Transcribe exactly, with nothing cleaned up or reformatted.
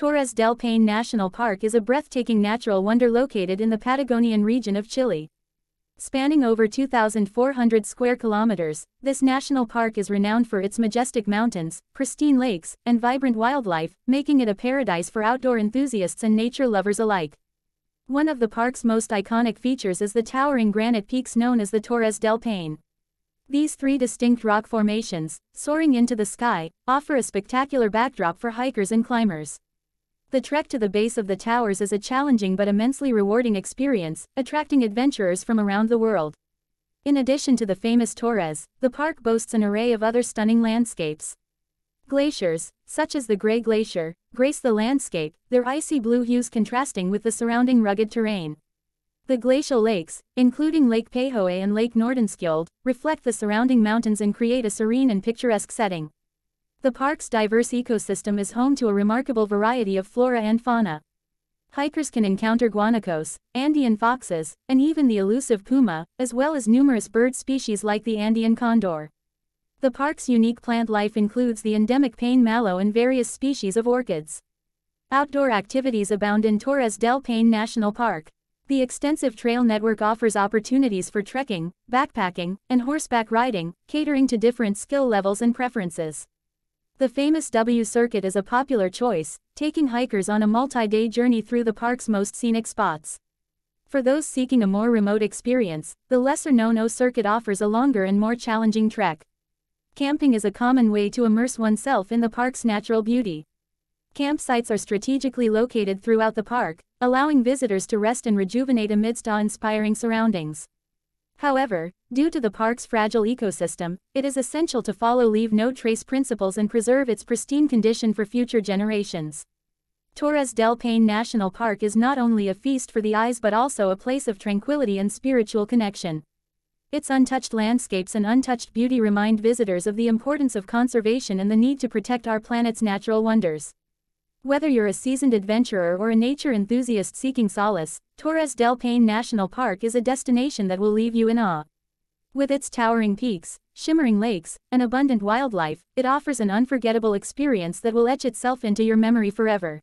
Torres del Paine National Park is a breathtaking natural wonder located in the Patagonian region of Chile. Spanning over two thousand four hundred square kilometers, this national park is renowned for its majestic mountains, pristine lakes, and vibrant wildlife, making it a paradise for outdoor enthusiasts and nature lovers alike. One of the park's most iconic features is the towering granite peaks known as the Torres del Paine. These three distinct rock formations, soaring into the sky, offer a spectacular backdrop for hikers and climbers. The trek to the base of the towers is a challenging but immensely rewarding experience, attracting adventurers from around the world. In addition to the famous Torres, the park boasts an array of other stunning landscapes. Glaciers, such as the Grey Glacier, grace the landscape, their icy blue hues contrasting with the surrounding rugged terrain. The glacial lakes, including Lake Pehoé and Lake Nordenskjöld, reflect the surrounding mountains and create a serene and picturesque setting. The park's diverse ecosystem is home to a remarkable variety of flora and fauna. Hikers can encounter guanacos, Andean foxes, and even the elusive puma, as well as numerous bird species like the Andean condor. The park's unique plant life includes the endemic Paine mallow and various species of orchids. Outdoor activities abound in Torres del Paine National Park. The extensive trail network offers opportunities for trekking, backpacking, and horseback riding, catering to different skill levels and preferences. The famous W Circuit is a popular choice, taking hikers on a multi-day journey through the park's most scenic spots. For those seeking a more remote experience, the lesser-known O Circuit offers a longer and more challenging trek. Camping is a common way to immerse oneself in the park's natural beauty. Campsites are strategically located throughout the park, allowing visitors to rest and rejuvenate amidst awe-inspiring surroundings. However, due to the park's fragile ecosystem, it is essential to follow leave-no-trace principles and preserve its pristine condition for future generations. Torres del Paine National Park is not only a feast for the eyes but also a place of tranquility and spiritual connection. Its untouched landscapes and untouched beauty remind visitors of the importance of conservation and the need to protect our planet's natural wonders. Whether you're a seasoned adventurer or a nature enthusiast seeking solace, Torres del Paine National Park is a destination that will leave you in awe. With its towering peaks, shimmering lakes, and abundant wildlife, it offers an unforgettable experience that will etch itself into your memory forever.